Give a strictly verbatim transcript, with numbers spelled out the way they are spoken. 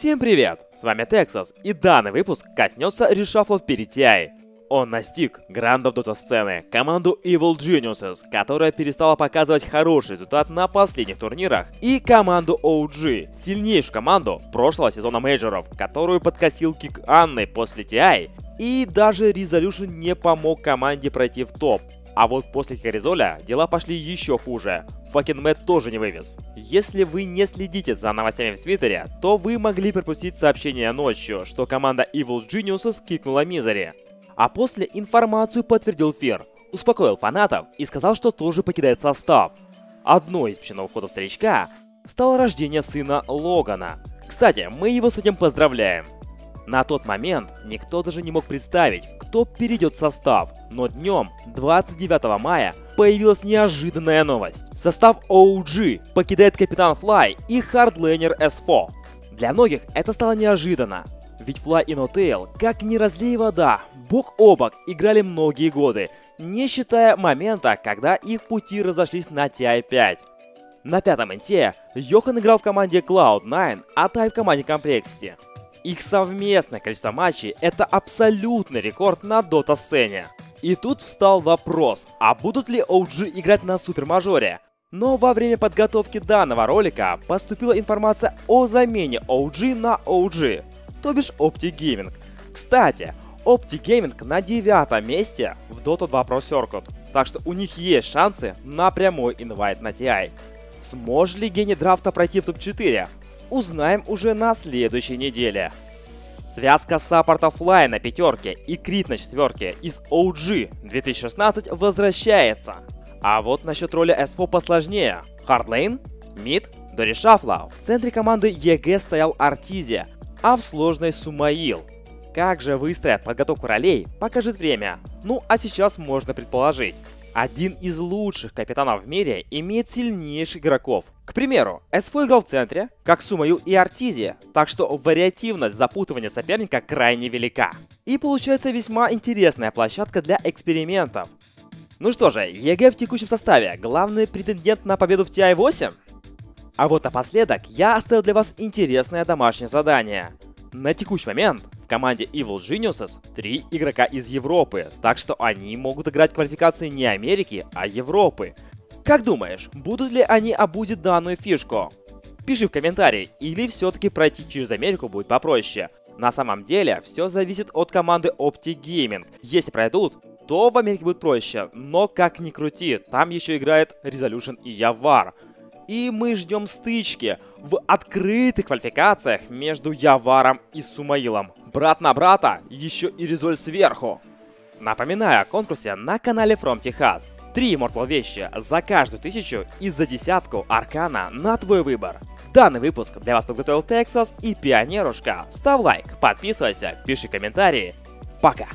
Всем привет! С вами Texas, и данный выпуск коснется решафлов перед ти ай. Он настиг грандов дота-сцены, команду Evil Geniuses, которая перестала показывать хороший результат на последних турнирах, и команду о джи, сильнейшую команду прошлого сезона мейджоров, которую подкосил кик Анны после ти ай, и даже Resolution не помог команде пройти в топ. А вот после Харизоля дела пошли еще хуже. Факен Мэтт тоже не вывез. Если вы не следите за новостями в Твиттере, то вы могли пропустить сообщение ночью, что команда Evil Geniuses кикнула Мизери. А после информацию подтвердил Фер, успокоил фанатов и сказал, что тоже покидает состав. Одной из причин ухода старичка стало рождение сына Логана. Кстати, мы его с этим поздравляем. На тот момент никто даже не мог представить, кто перейдет в состав, но днем двадцать девятого мая появилась неожиданная новость. Состав о джи покидает капитан Fly и хардлейнер эс фор. Для многих это стало неожиданно, ведь Fly и NoTail, как не разлей вода, бок о бок играли многие годы, не считая момента, когда их пути разошлись на ти ай пять. На пятом инте Йохан играл в команде клауд найн, а ти ай в команде Complexity. Их совместное количество матчей – это абсолютный рекорд на дота-сцене. И тут встал вопрос, а будут ли о джи играть на супермажоре? Но во время подготовки данного ролика поступила информация о замене о джи на о джи, то бишь Optic Gaming. Кстати, Optic Gaming на девятом месте в дота два про серкит, так что у них есть шансы на прямой инвайт на ти ай. Сможет ли гений драфта пройти в топ четыре? Узнаем уже на следующей неделе. Связка саппорта Fly на пятерке и крит на четверке из о джи две тысячи шестнадцать возвращается. А вот насчет роли эс фор посложнее. Хардлейн, мид, до решафла в центре команды ЕГЭ стоял Артизи, а в сложной Сумаил. Как же выстроят подготовку ролей, покажет время. Ну а сейчас можно предположить. Один из лучших капитанов в мире имеет сильнейших игроков. К примеру, эс фор играл в центре, как Сумаил и Артизи, так что вариативность запутывания соперника крайне велика. И получается весьма интересная площадка для экспериментов. Ну что же, ЕГЭ в текущем составе главный претендент на победу в ти ай восемь? А вот напоследок я оставил для вас интересное домашнее задание. На текущий момент в команде Evil Geniuses три игрока из Европы, так что они могут играть в квалификации не Америки, а Европы. Как думаешь, будут ли они обузить данную фишку? Пиши в комментарии, или все-таки пройти через Америку будет попроще. На самом деле, все зависит от команды Optic Gaming. Если пройдут, то в Америке будет проще, но как ни крути, там еще играет Resolution и Явар. И мы ждем стычки в открытых квалификациях между Яваром и Сумаилом. Брат на брата, еще и Харизоль сверху. Напоминаю о конкурсе на канале From Texas. Три Immortal вещи за каждую тысячу и за десятку аркана на твой выбор. Данный выпуск для вас подготовил Texas и Пионерушка. Ставь лайк, подписывайся, пиши комментарии. Пока!